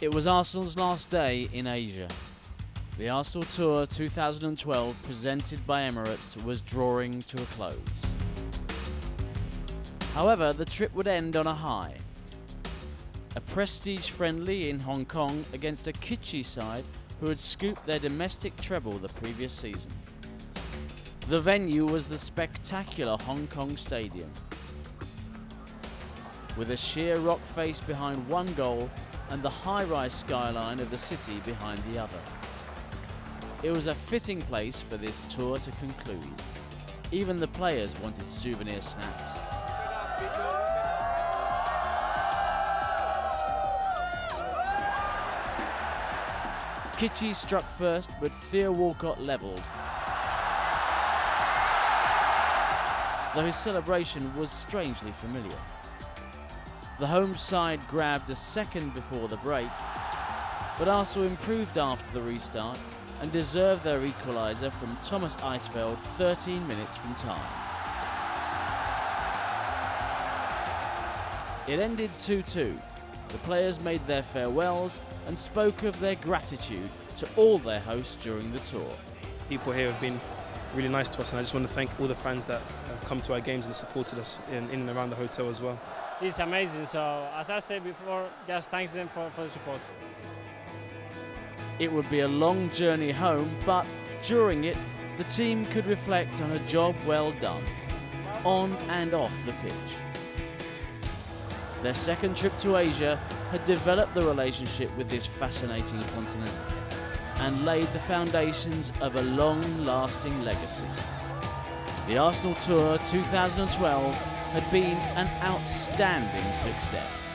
It was Arsenal's last day in Asia. The Arsenal Tour 2012 presented by Emirates was drawing to a close. However, the trip would end on a high. A prestige friendly in Hong Kong against a Kitchee side who had scooped their domestic treble the previous season. The venue was the spectacular Hong Kong Stadium. With a sheer rock face behind one goal and the high-rise skyline of the city behind the other. It was a fitting place for this tour to conclude. Even the players wanted souvenir snaps. Kitchee struck first, but Theo Walcott levelled, though his celebration was strangely familiar. The home side grabbed a second before the break, but Arsenal improved after the restart and deserved their equaliser from Thomas Eisfeld 13 minutes from time. It ended 2-2. The players made their farewells and spoke of their gratitude to all their hosts during the tour. People here have been really nice to us, and I just want to thank all the fans that have come to our games and supported us in and around the hotel as well. It's amazing, so as I said before, just thanks them for the support. It would be a long journey home, but during it, the team could reflect on a job well done, on and off the pitch. Their second trip to Asia had developed the relationship with this fascinating continent and laid the foundations of a long-lasting legacy. The Arsenal Tour 2012 had been an outstanding success.